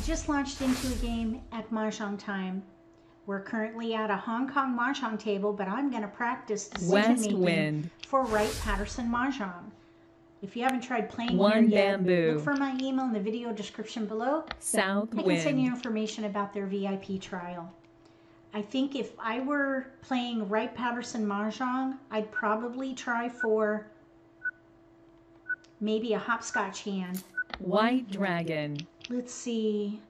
I've just launched into a game at Mahjong Time. We're currently at a Hong Kong Mahjong table, but I'm going to practice decision-making for Wright-Patterson Mahjong. If you haven't tried playing one yet, look for my email in the video description below. I can send you information about their VIP trial. I think if I were playing Wright-Patterson Mahjong, I'd probably try for maybe a hopscotch hand. White dragon. Let's see.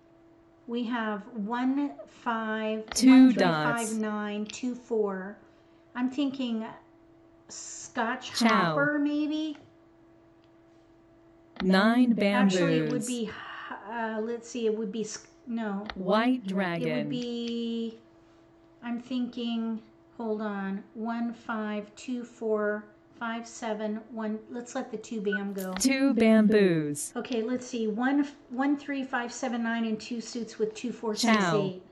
We have 1 5 2 dots 5 9 2 4. I'm thinking Scotch hopper maybe. 9 bamboos. Actually, it would be. Let's see. It would be no. White dragon. It would be. I'm thinking. Hold on. 1 5 2 4 5 7 1. Let's let the 2 bam go. 2 bamboos. Okay. Let's see. 1 1 3 5 7 9 and 2 suits with 2 4 6 8.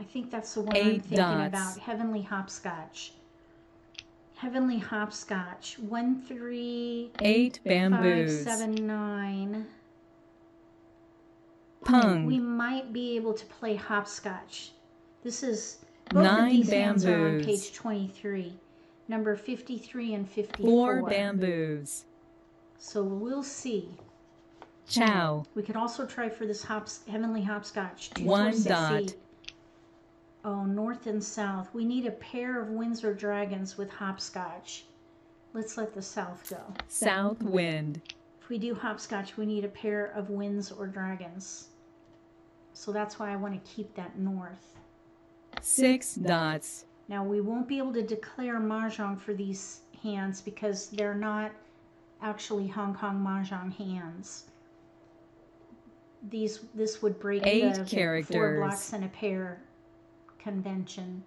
I think that's the one I'm thinking about. Heavenly hopscotch. Heavenly hopscotch. 1 3 8 bamboos. 5 7 9. Pung. We might be able to play hopscotch. This is both 9 of these bamboos. Hands are on page 23, number 53 and 54. 4 bamboos. So we'll see. Chow. We could also try for this heavenly hopscotch. 2 4 6 8. Oh, north and south. We need a pair of Windsor dragons with hopscotch. Let's let the south go. South wind. If we do hopscotch, we need a pair of winds or dragons. So that's why I want to keep that north. 6 dots. Now, we won't be able to declare Mahjong for these hands because they're not actually Hong Kong Mahjong hands. This would break 8 the characters. 4 blocks and a pair convention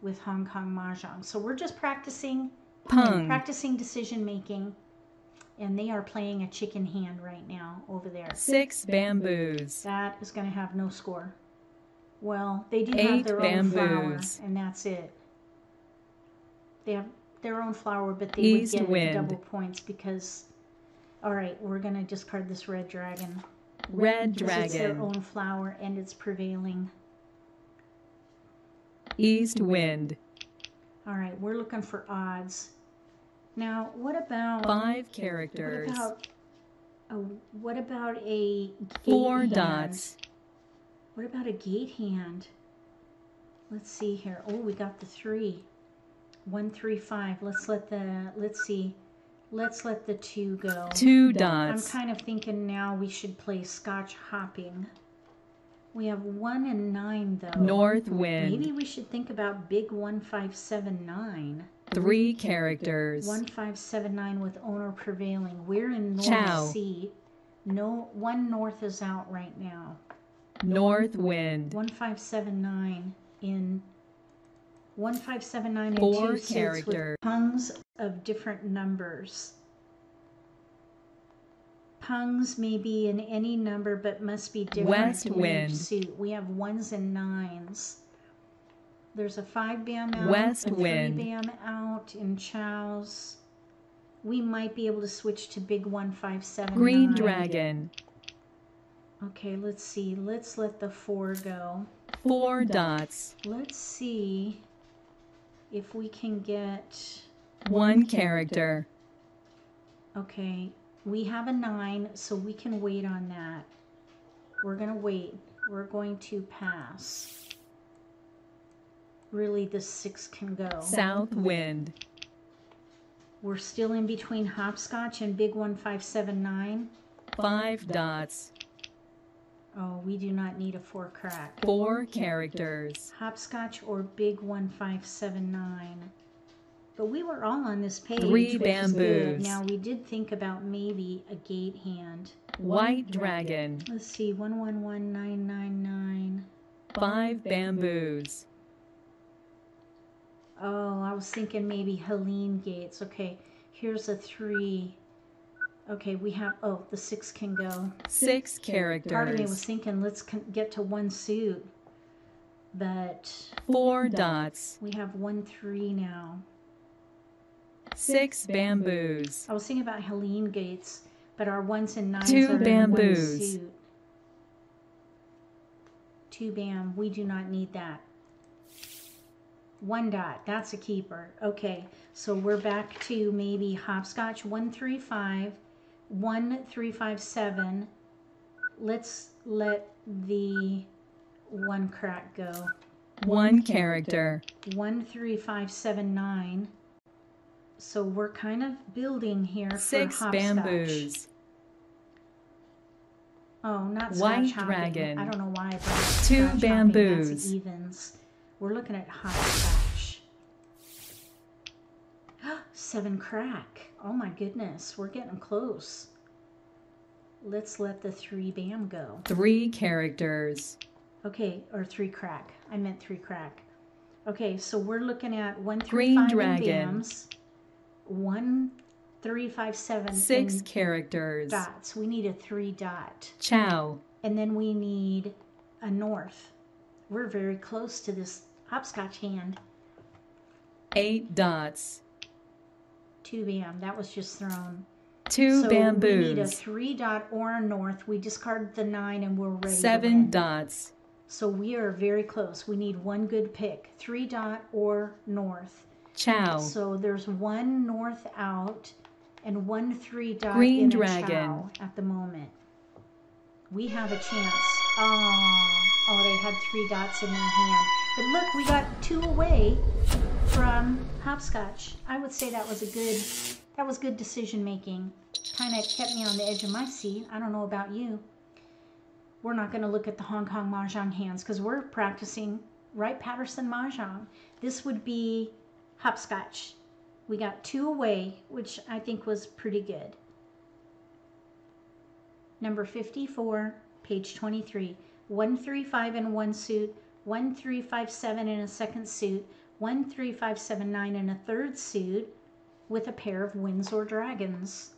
with Hong Kong Mahjong. So we're just practicing decision making, and they are playing a chicken hand right now over there. 6 bamboos. That is going to have no score. Well, they do have their own flower, and that's it. They have their own flower, but they would get double points because, all right, we're going to discard this red dragon. Red dragon. It's their own flower, and it's prevailing. East wind. All right, we're looking for odds. Now, what about 5 characters? What about a gate 4 hand? Dots. What about a gate hand? Let's see here. Oh, we got the 3. 1 3 5. Let's let the 2 go. 2 dots. I'm kind of thinking now we should play Scotch hopping. We have 1 and 9, though. North wind. Maybe we should think about big 1 5 7 9. 3 characters. 1 5 7 9 with owner prevailing. We're in North Sea. No, 1 north is out right now. North wind. 1 5 7 9 in 1 5 7 9 and 4 characters. Pungs of different numbers. Pungs may be in any number, but must be different. West wind. Suit. We have 1s and 9s. There's a 5 bam out. West wind. 3 bam out in chows. We might be able to switch to big 1 5 7 9. Green dragon. Okay, let's see. Let's let the 4 go. 4 dots. Let's see if we can get 1 character. Okay. We have a 9, so we can wait on that. We're going to wait. We're going to pass. Really, the 6 can go. South wind. We're still in between hopscotch and big 1 5 7 9. 5 dots. Oh, we do not need a 4 crack. 4 characters. Hopscotch or big 1 5 7 9. But we were all on this page. 3 bamboos. Now, we did think about maybe a gate hand. White dragon. Let's see. 1 1 1 9 9 9. 5 bamboos. Oh, I was thinking maybe Helene gates. Okay, here's a 3. Okay, we have... Oh, the 6 can go. 6 characters. Part of me was thinking, let's get to 1 suit. But... 4 dots. We have 1 3 now. 6 bamboos. I was thinking about Helene gates, but our 1s and 9s are in 1 suit. Two bam, we do not need that. One dot, that's a keeper. Okay, so we're back to maybe hopscotch 1 3 5, 1 3 5 7. Let's let the one crack go. One character. 1 3 5 7 9. So we're kind of building here. Six for hopscotch. Bamboos. Oh, not white dragon. I don't know why. Two bamboos. That's evens. We're looking at hopscotch. 7 crack. Oh my goodness, we're getting close. Let's let the 3 bam go. 3 characters. Okay, or 3 crack. I meant 3 crack. Okay, so we're looking at 1 3 5 dragon. Bams. 1 3 5 7. 6 characters. Dots. We need a 3 dot. Chow. And then we need a north. We're very close to this hopscotch hand. 8 dots. 2 bam. That was just thrown. 2 so bamboos. We need a 3 dot or a north. We discarded the 9 and we're ready. 7 dots. So we are very close. We need one good pick. 3 dot or north. Chow. So there's one north out. And 1 3 dot green in dragon at the moment. We have a chance. Oh, they had 3 dots in their hand. But look, we got 2 away from hopscotch. I would say that was a good decision making. Kind of kept me on the edge of my seat. I don't know about you. We're not going to look at the Hong Kong Mahjong hands because we're practicing Wright-Patterson Mahjong. This would be hopscotch. We got 2 away, which I think was pretty good. Number 54, page 23. 1 3 5 in one suit, 1 3 5 7 in a second suit, 1 3 5 7 9 in a third suit with a pair of Windsor dragons.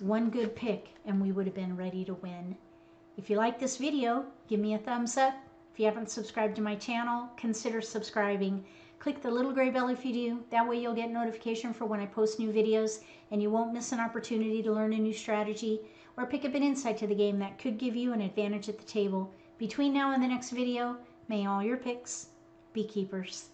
One good pick, and we would have been ready to win. If you like this video, give me a thumbs up. If you haven't subscribed to my channel, consider subscribing. Click the little gray bell if you do. That way you'll get notification for when I post new videos and you won't miss an opportunity to learn a new strategy or pick up an insight to the game that could give you an advantage at the table. Between now and the next video, may all your picks be keepers.